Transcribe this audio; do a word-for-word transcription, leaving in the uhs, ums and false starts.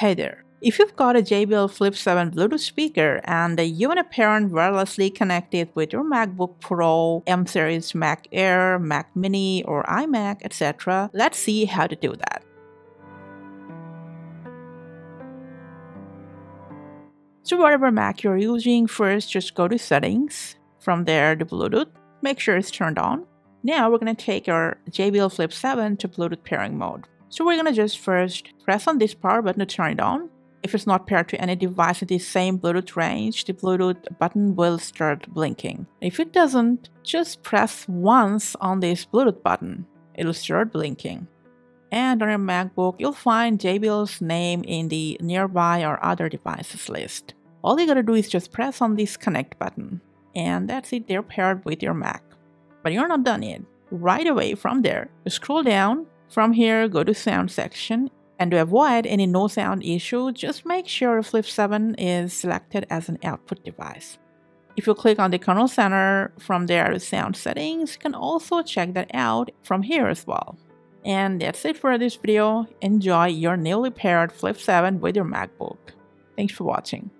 Hey there! If you've got a J B L Flip seven Bluetooth speaker and you and a parent wirelessly connect it with your MacBook Pro, M series Mac Air, Mac Mini, or iMac, et cetera, let's see how to do that. So whatever Mac you're using, first just go to Settings, from there to Bluetooth, make sure it's turned on. Now we're going to take our J B L Flip seven to Bluetooth pairing mode. So we're going to just first press on this power button to turn it on. If it's not paired to any device in the same Bluetooth range, the Bluetooth button will start blinking. If it doesn't, just press once on this Bluetooth button. It'll start blinking. And on your MacBook, you'll find J B L's name in the nearby or other devices list. All you gotta do is just press on this connect button. And that's it, they're paired with your Mac. But you're not done yet. Right away from there, scroll down. From here, go to sound section. And to avoid any no sound issue, just make sure Flip seven is selected as an output device. If you click on the control center, from there to sound settings, you can also check that out from here as well. And that's it for this video. Enjoy your newly paired Flip seven with your MacBook. Thanks for watching.